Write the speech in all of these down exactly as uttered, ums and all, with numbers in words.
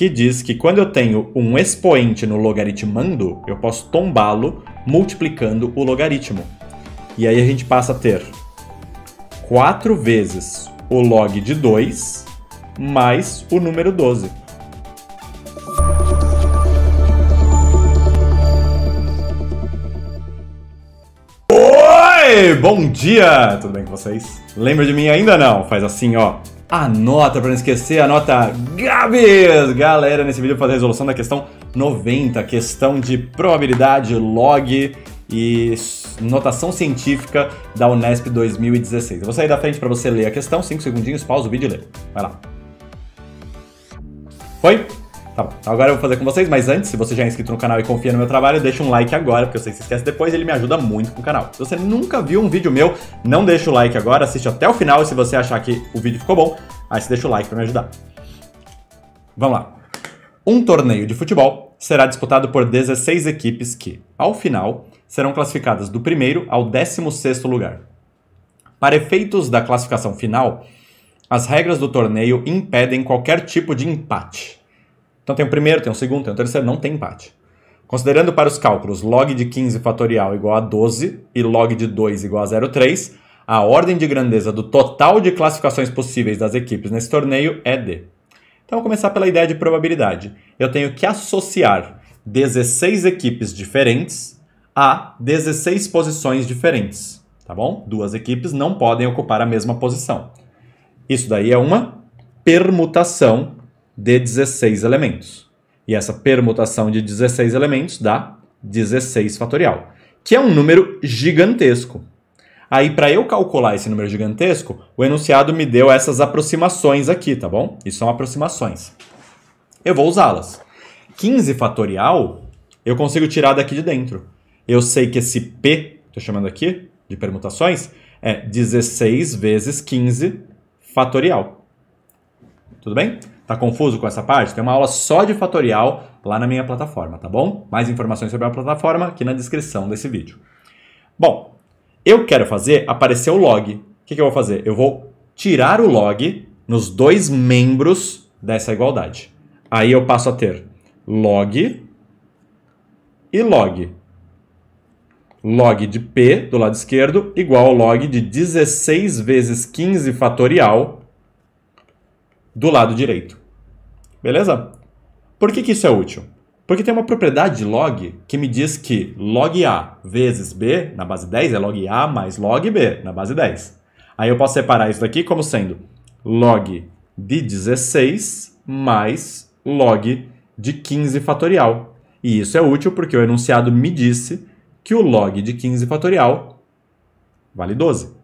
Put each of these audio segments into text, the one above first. que diz que quando eu tenho um expoente no logaritmando, eu posso tombá-lo multiplicando o logaritmo. E aí a gente passa a ter quatro vezes o log de dois mais o número doze. Oi! Bom dia! Tudo bem com vocês? Lembra de mim ainda não? Faz assim, ó. Anota, pra não esquecer, anota Gabs! Galera, nesse vídeo eu vou fazer a resolução da questão noventa, questão de probabilidade, log e notação científica da Unesp dois mil e dezesseis. Eu vou sair da frente pra você ler a questão, cinco segundinhos, pausa o vídeo e lê. Vai lá. Foi? Tá bom, agora eu vou fazer com vocês, mas antes, se você já é inscrito no canal e confia no meu trabalho, deixa um like agora, porque eu sei que você esquece depois, ele me ajuda muito com o canal. Se você nunca viu um vídeo meu, não deixa o like agora, assiste até o final, e se você achar que o vídeo ficou bom, aí você deixa o like pra me ajudar. Vamos lá. Um torneio de futebol será disputado por dezesseis equipes que, ao final, serão classificadas do primeiro ao décimo sexto lugar. Para efeitos da classificação final, as regras do torneio impedem qualquer tipo de empate. Então tem o primeiro, tem o segundo, tem o terceiro, não tem empate. Considerando para os cálculos log de quinze fatorial igual a doze e log de dois igual a zero vírgula três, a ordem de grandeza do total de classificações possíveis das equipes nesse torneio é D. Então vou começar pela ideia de probabilidade. Eu tenho que associar dezesseis equipes diferentes a dezesseis posições diferentes, tá bom? Duas equipes não podem ocupar a mesma posição. Isso daí é uma permutação de dezesseis elementos. E essa permutação de dezesseis elementos dá dezesseis fatorial, que é um número gigantesco. Aí, para eu calcular esse número gigantesco, o enunciado me deu essas aproximações aqui, tá bom? Isso são aproximações. Eu vou usá-las. quinze fatorial, eu consigo tirar daqui de dentro. Eu sei que esse P, estou chamando aqui de permutações, é dezesseis vezes quinze fatorial. Tudo bem? Tá confuso com essa parte? Tem uma aula só de fatorial lá na minha plataforma, tá bom? Mais informações sobre a plataforma aqui na descrição desse vídeo. Bom, eu quero fazer aparecer o log. O que, que eu vou fazer? Eu vou tirar o log nos dois membros dessa igualdade. Aí eu passo a ter log e log. Log de P do lado esquerdo igual ao log de dezesseis vezes quinze fatorial do lado direito. Beleza? Por que que isso é útil? Porque tem uma propriedade de log que me diz que log A vezes B na base dez é log A mais log B na base dez. Aí eu posso separar isso daqui como sendo log de dezesseis mais log de quinze fatorial. E isso é útil porque o enunciado me disse que o log de quinze fatorial vale doze.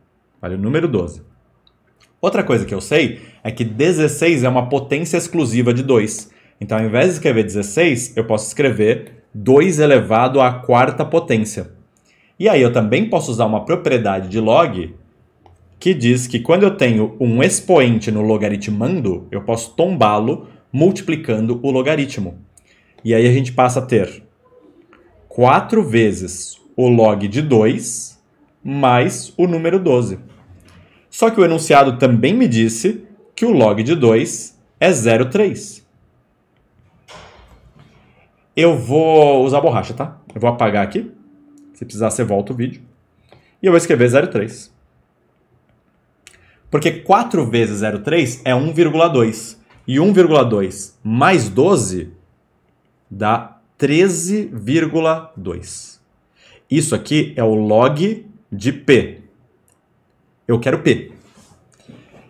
Vale o número doze. Outra coisa que eu sei é que dezesseis é uma potência exclusiva de dois. Então, ao invés de escrever dezesseis, eu posso escrever dois elevado à quarta potência. E aí eu também posso usar uma propriedade de log que diz que quando eu tenho um expoente no logaritmando, eu posso tombá-lo multiplicando o logaritmo. E aí a gente passa a ter quatro vezes o log de dois mais o número doze. Só que o enunciado também me disse que o log de dois é zero vírgula três. Eu vou usar a borracha, tá? Eu vou apagar aqui. Se precisar, você volta o vídeo. E eu vou escrever zero vírgula três. Porque quatro vezes zero vírgula três é um vírgula dois. E um vírgula dois mais doze dá treze vírgula dois. Isso aqui é o log de P. Eu quero P.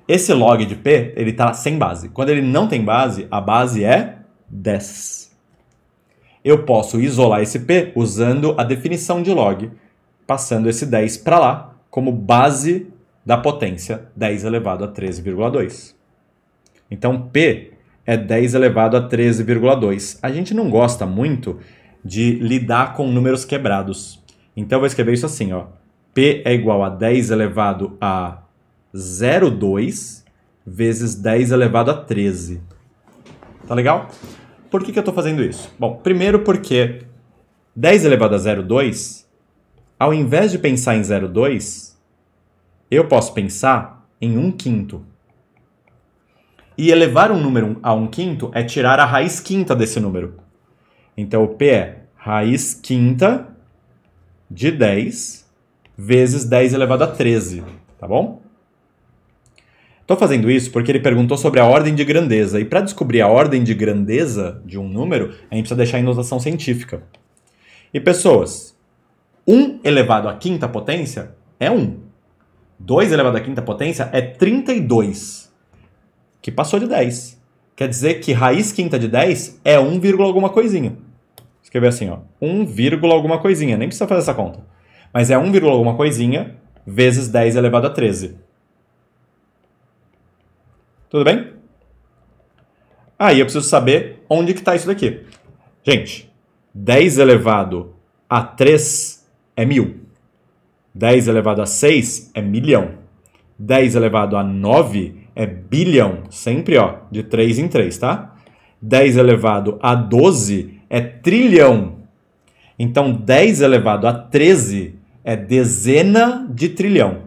Esse log de P, ele está sem base. Quando ele não tem base, a base é dez. Eu posso isolar esse P usando a definição de log, passando esse dez para lá como base da potência dez elevado a treze vírgula dois. Então, P é dez elevado a treze vírgula dois. A gente não gosta muito de lidar com números quebrados. Então, eu vou escrever isso assim, ó. P é igual a dez elevado a zero vírgula dois vezes dez elevado a treze. Tá legal? Por que que eu estou fazendo isso? Bom, primeiro porque dez elevado a zero vírgula dois, ao invés de pensar em zero vírgula dois, eu posso pensar em um quinto. E elevar um número a um quinto é tirar a raiz quinta desse número. Então, o P é raiz quinta de dez vezes dez elevado a treze, tá bom? Estou fazendo isso porque ele perguntou sobre a ordem de grandeza. E para descobrir a ordem de grandeza de um número, a gente precisa deixar em notação científica. E, pessoas, um elevado à quinta potência é um. dois elevado à quinta potência é trinta e dois, que passou de dez. Quer dizer que raiz quinta de dez é um vírgula alguma coisinha. Escrever assim, ó, um vírgula alguma coisinha. Nem precisa fazer essa conta. Mas é um vírgula alguma coisinha vezes dez elevado a treze. Tudo bem? Aí eu preciso saber onde que está isso daqui. Gente, dez elevado a três é mil. dez elevado a seis é milhão. dez elevado a nove é bilhão. Sempre, ó, de três em três, tá? dez elevado a doze é trilhão. Então, dez elevado a treze é dezena de trilhão,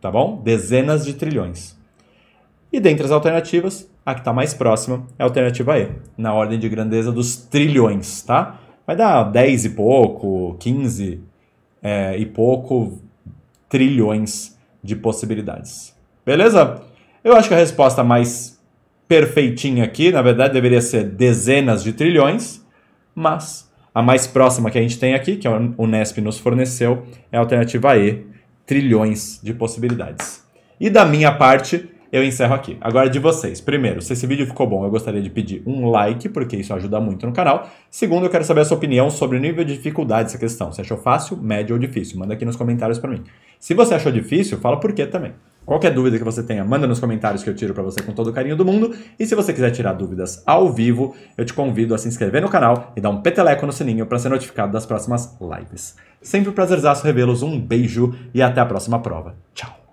tá bom? Dezenas de trilhões. E dentre as alternativas, a que está mais próxima é a alternativa E, na ordem de grandeza dos trilhões, tá? Vai dar dez e pouco, quinze... É, e pouco trilhões de possibilidades. Beleza? Eu acho que a resposta mais perfeitinha aqui, na verdade, deveria ser dezenas de trilhões, mas a mais próxima que a gente tem aqui, que a Unesp nos forneceu, é a alternativa E, trilhões de possibilidades. E da minha parte, eu encerro aqui. Agora de vocês. Primeiro, se esse vídeo ficou bom, eu gostaria de pedir um like, porque isso ajuda muito no canal. Segundo, eu quero saber a sua opinião sobre o nível de dificuldade dessa questão. Você achou fácil, médio ou difícil? Manda aqui nos comentários para mim. Se você achou difícil, fala por quê também. Qualquer dúvida que você tenha, manda nos comentários que eu tiro para você com todo o carinho do mundo. E se você quiser tirar dúvidas ao vivo, eu te convido a se inscrever no canal e dar um peteleco no sininho para ser notificado das próximas lives. Sempre um prazerzaço revê-los, um beijo e até a próxima prova. Tchau!